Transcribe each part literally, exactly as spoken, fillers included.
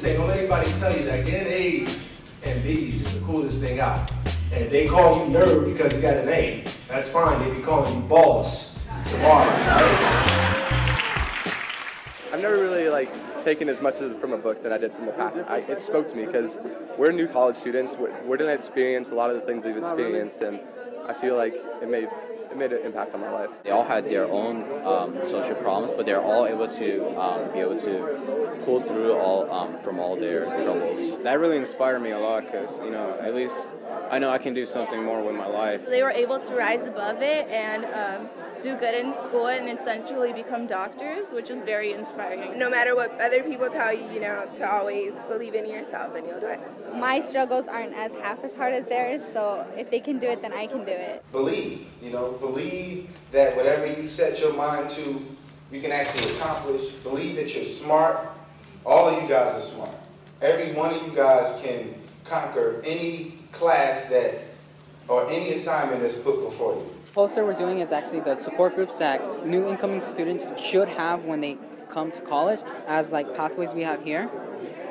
coolest thing. Don't let anybody tell you that getting A's and B's is the coolest thing out. And if they call you nerd because you got an A, that's fine. They be calling you boss tomorrow. Right? I've never really like taken as much from a book than I did from The Pact. I, it spoke to me because we're new college students. We're, we're going to experience a lot of the things we've experienced, and I feel like it made it made an impact on my life. They all had their own um, social problems, but they're all able to um, be able to pull through all um, from all their troubles. That really inspired me a lot because, you know, at least I know I can do something more with my life. They were able to rise above it and um, do good in school and essentially become doctors, which is very inspiring. No matter what other people tell you, you know, to always believe in yourself and you'll do it. My struggles aren't as half as hard as theirs, so if they can do it, then I can do it. Believe, you know, believe that whatever you set your mind to, you can actually accomplish. Believe that you're smart. All of you guys are smart. Every one of you guys can conquer any class that, or any assignment that's put before you. The poster we're doing is actually the support groups that new incoming students should have when they come to college, as like pathways we have here.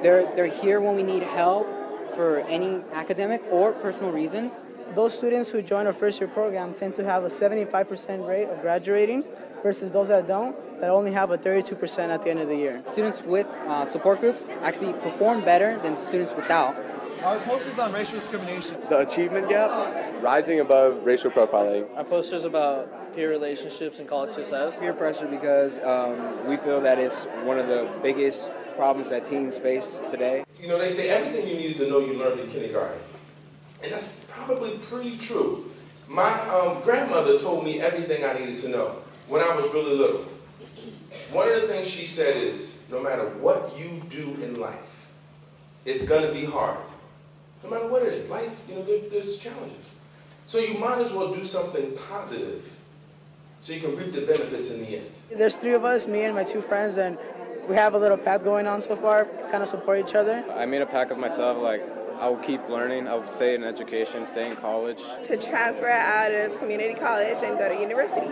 They're, they're here when we need help for any academic or personal reasons. Those students who join a first year program tend to have a seventy-five percent rate of graduating versus those that don't, that only have a thirty-two percent at the end of the year. Students with uh, support groups actually perform better than students without. Our poster's on racial discrimination. The achievement gap. Rising above racial profiling. Our poster's about peer relationships and college success. Peer pressure because um, we feel that it's one of the biggest problems that teens face today. You know, they say everything you needed to know you learned in kindergarten. And that's probably pretty true. My um, grandmother told me everything I needed to know when I was really little. One of the things she said is, no matter what you do in life, it's going to be hard. No matter what it is, life, you know, there, there's challenges. So you might as well do something positive so you can reap the benefits in the end. There's three of us, me and my two friends, and we have a little pact going on so far, kind of support each other. I made a pact of myself, like, I will keep learning, I will stay in education, stay in college. To transfer out of community college and go to university.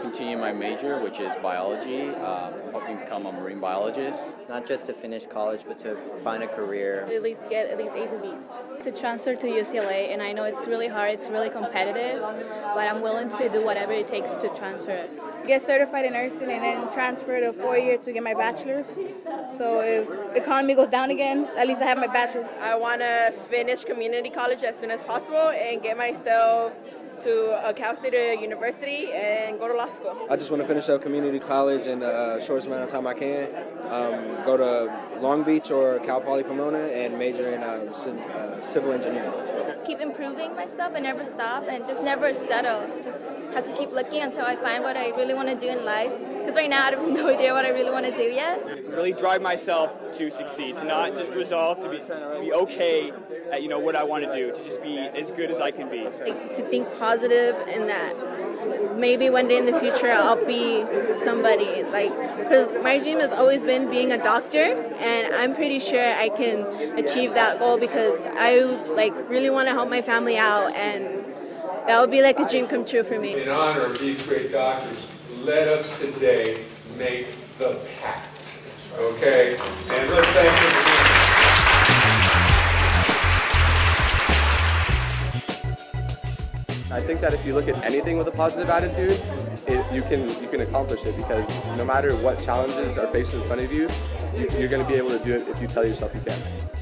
Continue my major, which is biology, um, hoping to become a marine biologist. Not just to finish college, but to find a career. At least get at least A's and B's. To transfer to U C L A, and I know it's really hard, it's really competitive, but I'm willing to do whatever it takes to transfer. Get certified in nursing and then transfer to four years to get my bachelor's. So if the economy goes down again, at least I have my bachelor's. I want to finish community college as soon as possible and get myself to a Cal State University and go to law school. I just want to finish up community college in the shortest amount of time I can. Um, go to Long Beach or Cal Poly Pomona and major in um, uh, civil engineering. Keep improving myself and never stop and just never settle. Just have to keep looking until I find what I really want to do in life. Because right now I have no idea what I really want to do yet. Really drive myself to succeed, to not just resolve to be, to be okay at, you know, what I want to do, to just be as good as I can be. Like, to think positive and that maybe one day in the future I'll be somebody. Like, because my dream has always been being a doctor, and I'm pretty sure I can achieve that goal because I like really want to help my family out, and that would be like a dream come true for me. In honor of these great doctors, let us today make the pact, okay? And let's thank you. I think that if you look at anything with a positive attitude, it, you can you can accomplish it, because no matter what challenges are faced in front of you, you you're going to be able to do it if you tell yourself you can.